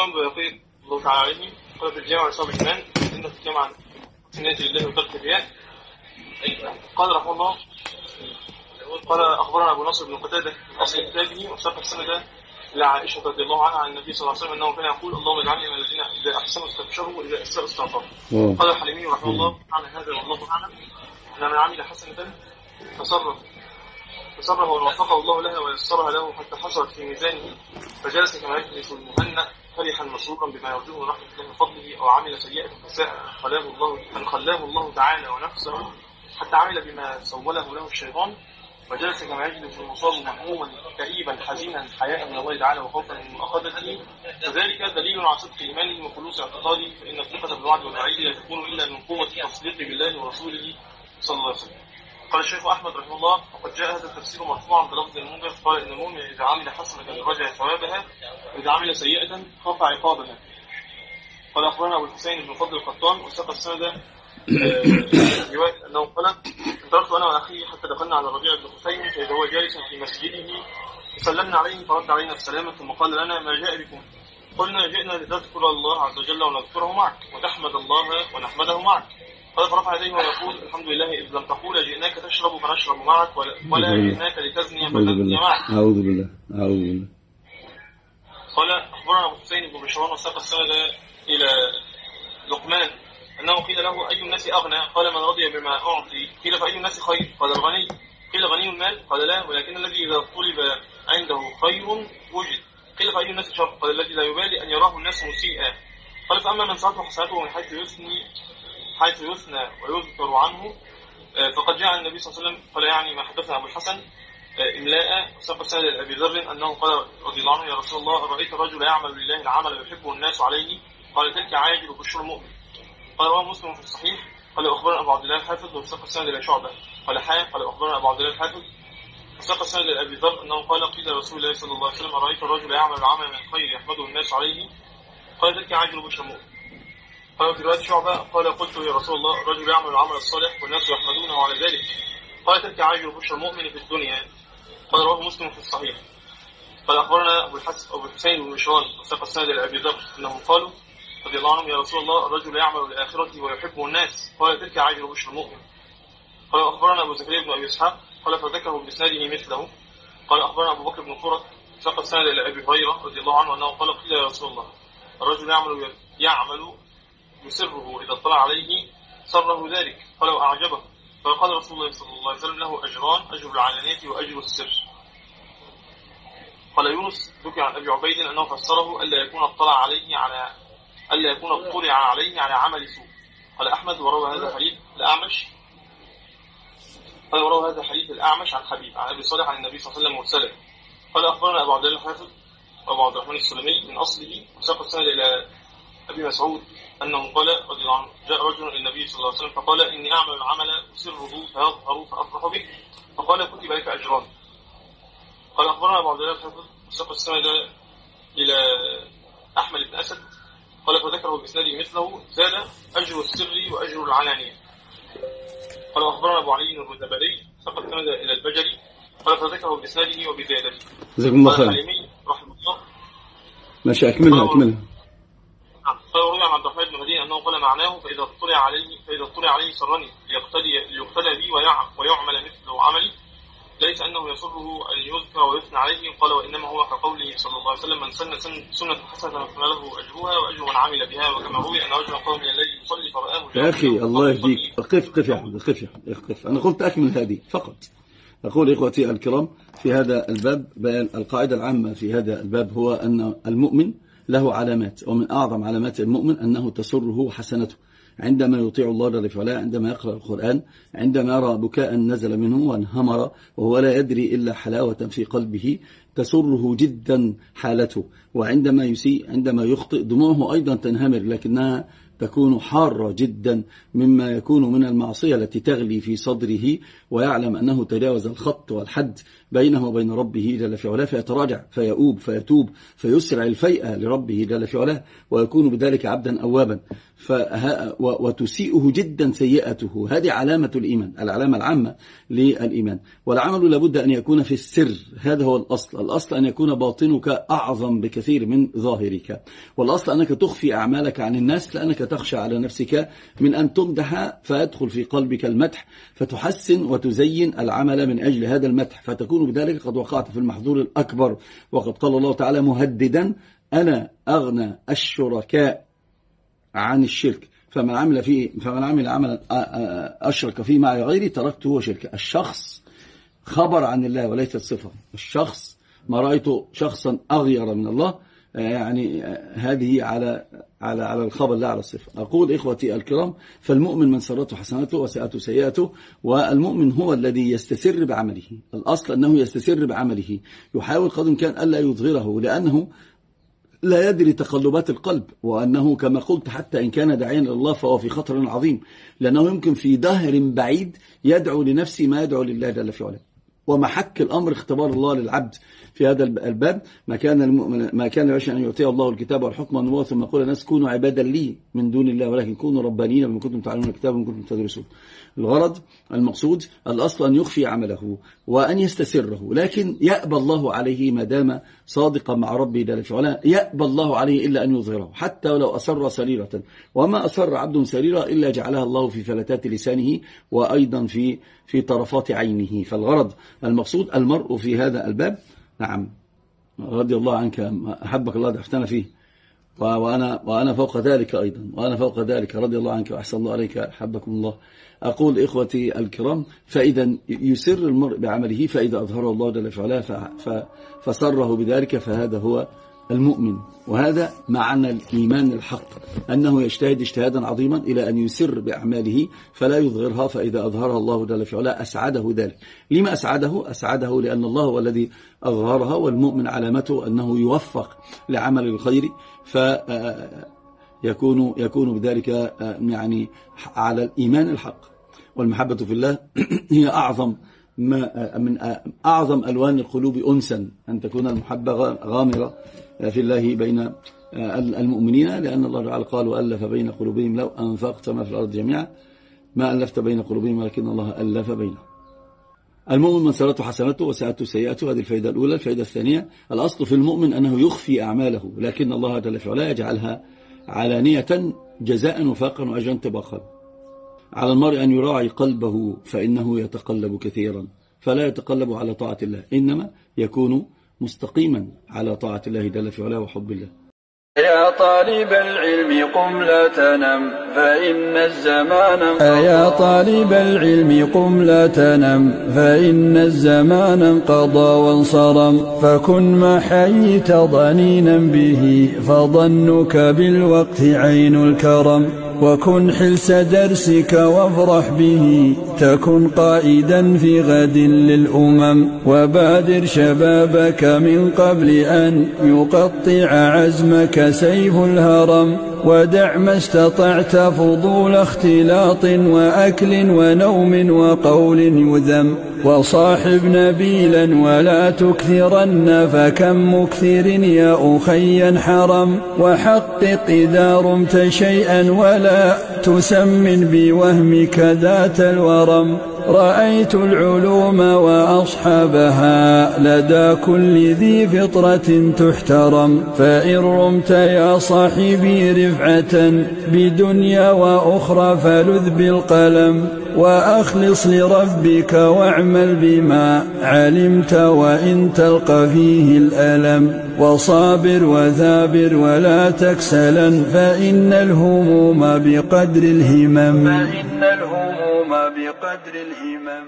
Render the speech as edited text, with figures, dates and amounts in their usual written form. يقول الله تعالى عليه قلت الجامعة لصاب الإيمان إنه في الجامعة ناجي الله وطلق الرياء. قال رحمه الله قال أخبرنا أبو نصر بن قتادة أصل كتابه وساق السنة لعائشة رضي الله عنها عن النبي صلى الله عليه وسلم أنه كان يقول اللهم اجعلني من الذين إذا أحسنوا استبشروا وإذا أساءوا استعصوا. قال الحليمي رحمه الله عن هذا والله أعلم أن من عمل حسنة فصره ووفقه الله لها ويسرها له حتى حصلت في ميزانه فجلس كما يجلس المهنأ فرحا مسرورا بما يرجوه ورحمة الله وفضله أو عمل سيئة فساء خلاه الله تعالى ونفسه حتى عمل بما سوله له الشيطان وجلس كما يجلس المصاب مهموما كئيبا حزينا حياء من الله تعالى وخوفا من مؤاخذته فذلك دليل على صدق إيمانه وخلوص اعتقاده فإن الثقة بالوعد والوعيد لا تكون إلا من قوة التصديق بالله ورسوله صلى الله عليه وسلم. قال الشيخ أحمد رحمه الله وقد جاء هذا التفسير مرفوعا بلفظ المنذر قال إن المؤمن إذا عمل حسنة رجع ثوابها وإذا عمل سيئة خاف عقابها. قال أخبرنا أبو الحسين بن فضل القطان وساق السند رواية أنه قال انطلقت أنا وأخي حتى دخلنا على ربيع بن حسين فإذا هو جالس في مسجده فسلمنا عليه فرد علينا السلام ثم قال لنا ما جاء بكم؟ قلنا جئنا لتذكر الله عز وجل ونذكره معك وتحمد الله ونحمده معك. قال فرفع يديه ويقول الحمد لله إذ لم تقول جئناك تشرب فنشرب معك ولا جئناك لتزني فتزني معك. أعوذ بالله أعوذ بالله. قال أخبرنا أبو حسين بن بشران وساق السند إلى لقمان أنه قيل له أي الناس أغنى؟ قال من رضي بما أعطي. قيل فأي الناس خير؟ قال الغني. قيل غني المال؟ قال لا ولكن الذي إذا طلب عنده خير وجد. قيل فأي الناس شر؟ قال الذي لا يبالي أن يراه الناس مسيئا. قال فأما من صرف حسناته من حيث يثنى ويذكر عنه فقد جاء النبي صلى الله عليه وسلم قال يعني ما حدثنا أبو الحسن إملاء سبب سند أبي ذر أنه قال رضي الله عنه يا رسول الله رأيت الرجل يعمل لله العمل ويحبه الناس عليه؟ قال تلك عاجل بشر المؤمن. قال رواه مسلم في الصحيح. قال أخبرنا أبو عبد الله الحافظ وساق السند إلى شعبة قال قال أخبرنا أبو عبد الله الحافظ وساق السند إلى أبي ذر أنه قال قيل رسول الله صلى الله عليه وسلم رأيت الرجل يعمل العمل من خير يحمده الناس عليه؟ قال تلك عاجل بشر المؤمن. قال في رواية شعبة قال قلت يا رسول الله رجل يعمل العمل الصالح والناس يحمدونه على ذلك؟ قال تلك عاجل بشر المؤمن في الدنيا. قال رواه مسلم في الصحيح. قال أخبرنا أبو الحسين بن مشران وساق السند إلى أبي ذر أنهم قالوا رضي الله عنهم يا رسول الله رجل يعمل لآخرته ويحبه الناس؟ قال تلك عاجل بشر المؤمن. قال أخبرنا أبو زكريا بن أبي إسحاق قال فذكره بإسناده مثله. قال أخبرنا أبو بكر بن قرة وساق السند إلى أبي هريرة رضي الله عنه أنه قال قيل يا رسول الله الرجل يعمل يسره إذا اطلع عليه سره ذلك فلو أعجبه. فقال رسول الله صلى الله عليه وسلم له أجران أجر العلانية وأجر السر. قال يونس ذكر عن أبي عبيد أنه فسره ألا يكون اطلع عليه على عمل سوء. قال أحمد وروى هذا الحديث الأعمش عن حبيب عن أبي صالح عن النبي صلى الله عليه وسلم. قال أخبرنا أبو عبد الله الحافظ أبو عبد الرحمن السلمي من أصله وساق السند إلى أبي مسعود أنه قال رضي الله عنه جاء رجل إلى النبي صلى الله عليه وسلم فقال إني أعمل العمل أسره فيظهر فأفرح به فقال كتب لك أجران. قال أخبرنا أبو عبد الله الحافظ وساق السند إلى أحمد بن أسد قال فذكره بإسناده مثله زاد أجر السر وأجر العلانية. قال أخبرنا أبو علي الرذبلي وساق السند إلى البجلي قال فذكره بإسناده وبزيادته. جزاكم الله خير. قال الحليمي رحمه الله ماشي أكملها. قال روى عن عبد الرحمن بن مهدي أنه قال معناه فإذا اطلع عليه سرني ليقتدى بي ويعمل مثله عملي ليس أنه يسره أن يذكر ويثنى عليه. قال وإنما هو كقوله صلى الله عليه وسلم من سنة حسنة فله أجرها وأجر من عمل بها. وكما روي أن رجلا قام من الليل يصلي فرآه. يا أخي الله يهديك قف يا أحمد أنا قلت أكمل هذه فقط. أقول إخوتي الكرام في هذا الباب بيان القاعدة العامة في هذا الباب هو أن المؤمن له علامات ومن أعظم علامات المؤمن أنه تسره حسنته عندما يطيع الله جل وعلا عندما يقرأ القرآن عندما يرى بكاء نزل منه وانهمر وهو لا يدري إلا حلاوة في قلبه تسره جدا حالته وعندما يسيء عندما يخطئ دموعه أيضا تنهمر لكنها تكون حارة جدا مما يكون من المعصية التي تغلي في صدره ويعلم أنه تجاوز الخط والحد بينه وبين ربه جل في علاه فيتراجع فيؤوب فيتوب فيسرع الفيئة لربه جل في علاه ويكون بذلك عبدا أوابا. وتسيئه جدا سيئته. هذه علامة الإيمان، العلامة العامة للإيمان. والعمل لابد أن يكون في السر، هذا هو الأصل. الأصل أن يكون باطنك أعظم بكثير من ظاهرك، والأصل أنك تخفي أعمالك عن الناس لأنك تخشى على نفسك من أن تمدح فيدخل في قلبك المدح فتحسن وتزين العمل من أجل هذا المدح، فتكون بذلك قد وقعت في المحظور الأكبر. وقد قال الله تعالى مهددا: أنا أغنى الشركاء عن الشرك، فمن عمل عملا أشرك فيه مع غيري تركته هو شركه. الشخص خبر عن الله وليست صفة. الشخص ما رأيت شخصا أغير من الله، يعني هذه على الخبر لا على الصفة. أقول إخوتي الكرام، فالمؤمن من سرته حسناته وساءته سيئاته، والمؤمن هو الذي يستسر بعمله. الأصل أنه يستسر بعمله، يحاول قدر الإمكان ألا يظهره، لأنه لا يدري تقلبات القلب، وأنه كما قلت حتى إن كان داعيا لله فهو في خطر عظيم، لأنه يمكن في دهر بعيد يدعو لنفسه ما يدعو لله جل في علاه. ومحك الأمر اختبار الله للعبد في هذا الباب. ما كان يشاء أن يعطيه الله الكتاب والحكم والنبوة ثم يقول الناس كونوا عبادا لي من دون الله ولكن كونوا ربانين بما كنتم تعلمون الكتاب وما كنتم تدرسون. الغرض المقصود الأصل أن يخفي عمله وأن يستسره، لكن يأبى الله عليه ما دام صادقا مع ربه جل في علاه، يأبى الله عليه إلا أن يظهره حتى ولو أسر سريرة. وما أسر عبد سريرة إلا جعلها الله في فلتات لسانه وأيضا في طرفات عينه. فالغرض المقصود المرء في هذا الباب. نعم، رضي الله عنك، أحبك الله دعفتنا فيه، وأنا فوق ذلك أيضا، وأنا فوق ذلك، رضي الله عنك وأحسن الله عليك، أحبكم الله. أقول إخوتي الكرام، فإذا يسر المرء بعمله، فإذا أظهره الله جل وعلا فسره بذلك، فهذا هو المؤمن. وهذا معنى الإيمان الحق، أنه يجتهد اجتهادا عظيما إلى أن يسر بأعماله فلا يظهرها، فإذا أظهرها الله جل في علاه أسعده ذلك. لما أسعده؟ أسعده لأن الله هو الذي أظهرها، والمؤمن علامته أنه يوفق لعمل الخير، فيكون بذلك يعني على الإيمان الحق. والمحبة في الله هي أعظم من أعظم ألوان القلوب أنسا، أن تكون المحبة غامرة في الله بين المؤمنين، لأن الله تعالى قال وألف بين قلوبهم لو أنفقت ما في الأرض جميعا ما ألفت بين قلوبهم ولكن الله ألف بينهم. المؤمن من سرته حسناته وساءته سيئاته، هذه الفائدة الأولى. الفائدة الثانية، الأصل في المؤمن أنه يخفي أعماله، لكن الله جل في علاه يجعلها علانية جزاء وفاقا وأجرا طبقا. على المرء أن يراعي قلبه، فإنه يتقلب كثيرا، فلا يتقلب على طاعة الله، إنما يكون مستقيما على طاعة الله جل في علاه وحب الله. يا طالب العلم قم لا تنم فإن الزمان يا طالب العلم قم لا تنم فإن الزمان انقضى وانصرم، فكن ما حييت ضنينا به فظنك بالوقت عين الكرم، وكن حلس درسك وافرح به تكن قائدا في غد للأمم، وبادر شبابك من قبل أن يقطع عزمك سيف الهرم، ودع ما استطعت فضول اختلاط وأكل ونوم وقول يذم، وصاحب نبيلا ولا تكثرن فكم مكثر يا أخي حرم، وحقق إذا رمت شيئا ولا تسمن بوهمك ذات الورم، رأيت العلوم وأصحابها لدى كل ذي فطرة تحترم، فإن رمت يا صاحبي رفعة بدنيا وأخرى فلذ بالقلم، وأخلص لربك واعمل بما علمت وإن تلقى فيه الألم، وصابر وثابر ولا تكسلا فإن الهموم بقدر الهمم.